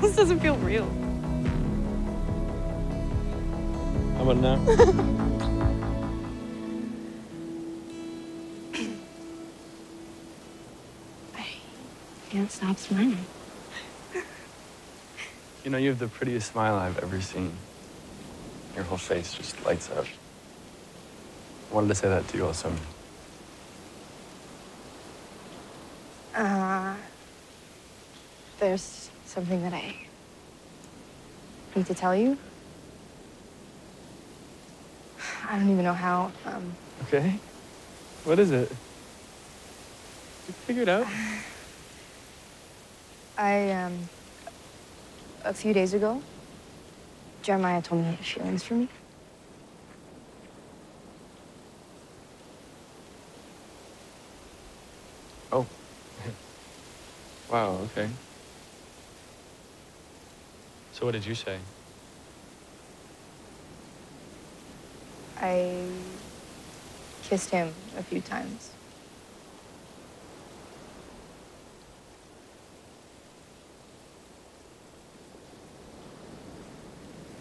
This doesn't feel real. How about now? Can't stop smiling. You know, you have the prettiest smile I've ever seen. Your whole face just lights up. I wanted to say that to you all summer. There's something that I need to tell you. I don't even know how. Okay. What is it? You figure it out. A few days ago, Jeremiah told me he had feelings for me. Oh. Wow, okay. So what did you say? I kissed him a few times.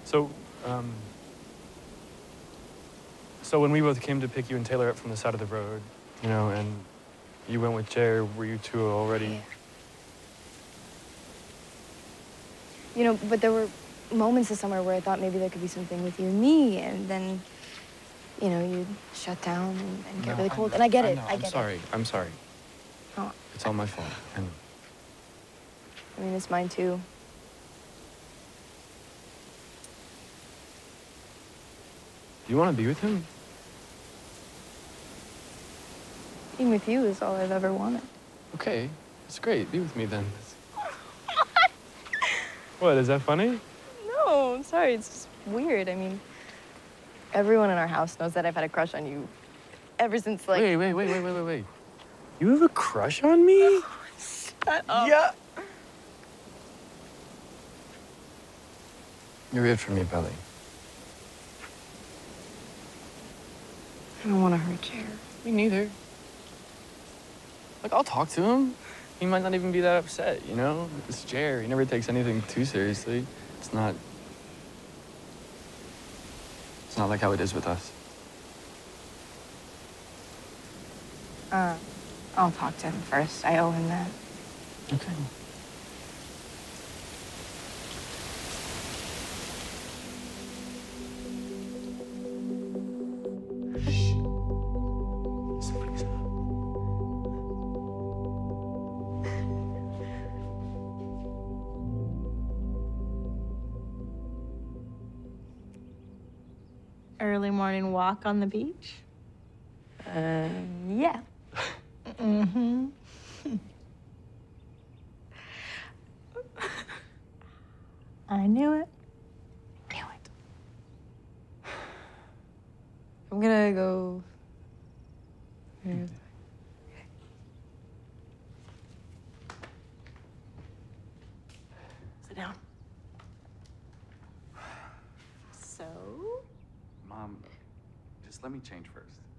So, when we both came to pick you and Taylor up from the side of the road, you know, and you went with Jer, were you two already? Yeah. You know, but there were moments this summer where I thought maybe there could be something with you and me, and then, you know, you'd shut down and get really cold. And I get it. I get it. I'm sorry. Oh, it's all my fault. I know. I mean, it's mine too. Do you want to be with him? Being with you is all I've ever wanted. Okay, that's great. Be with me then. What, is that funny? No, I'm sorry. It's just weird. I mean, everyone in our house knows that I've had a crush on you ever since, like... Wait. You have a crush on me? Oh, shut up. Yeah. You're weird for me, Belly. I don't want to hurt you. Me neither. Like, I'll talk to him. He might not even be that upset, you know? It's Jer. He never takes anything too seriously. It's not like how it is with us. I'll talk to him first. I owe him that. Okay. Early morning walk on the beach? Yeah. Mm-hmm. I knew it. Knew it. I'm gonna go... Here. Sit down. So? Mom, just let me change first.